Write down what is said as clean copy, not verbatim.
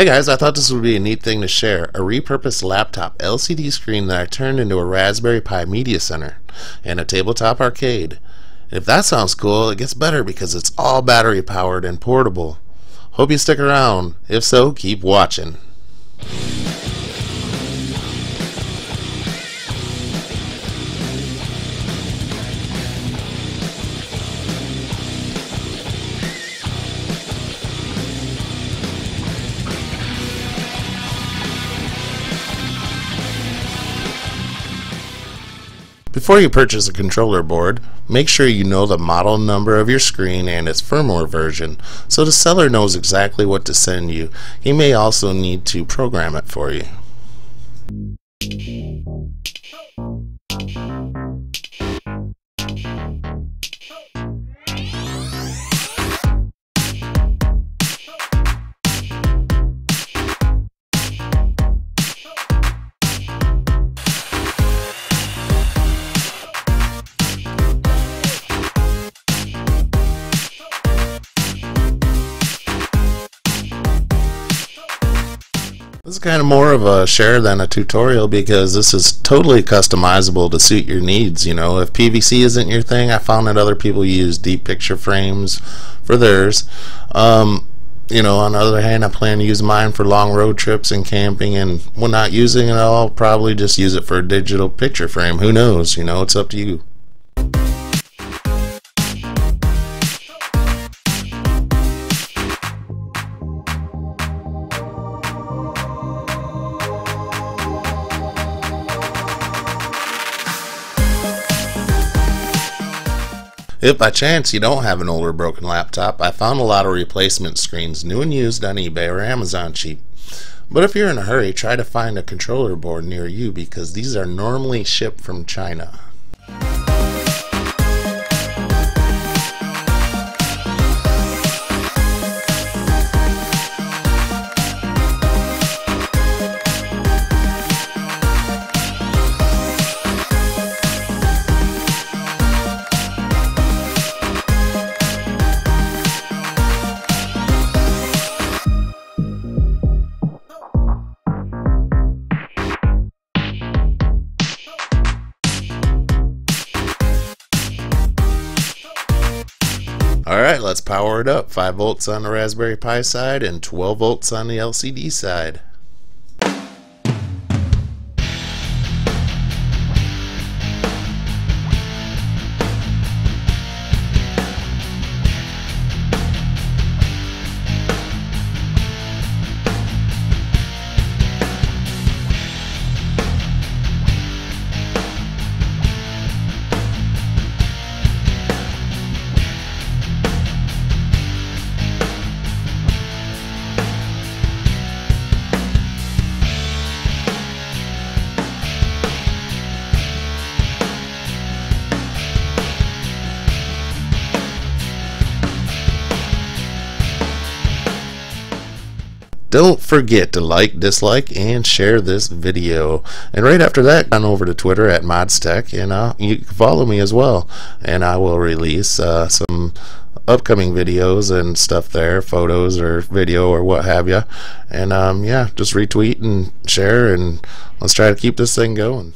Hey guys, I thought this would be a neat thing to share, a repurposed laptop LCD screen that I turned into a Raspberry Pi media center and a tabletop arcade. And if that sounds cool, it gets better because it's all battery powered and portable. Hope you stick around. If so, keep watching. Before you purchase a controller board, make sure you know the model number of your screen and its firmware version so the seller knows exactly what to send you. He may also need to program it for you. This is kind of more of a share than a tutorial because this is totally customizable to suit your needs. You know, if PVC isn't your thing, I found that other people use deep picture frames for theirs. You know, on the other hand, I plan to use mine for long road trips and camping, and when not using it all, probably just use it for a digital picture frame. Who knows? You know, it's up to you. If by chance you don't have an older broken laptop, I found a lot of replacement screens, new and used, on eBay or Amazon cheap. But if you're in a hurry, try to find a controller board near you because these are normally shipped from China. Alright, let's power it up. 5 volts on the Raspberry Pi side and 12 volts on the LCD side. Don't forget to like, dislike, and share this video. And right after that, on over to Twitter at ModsTech, and you can follow me as well. And I will release some upcoming videos and stuff there, photos or video or what have you. And yeah, just retweet and share, and let's try to keep this thing going.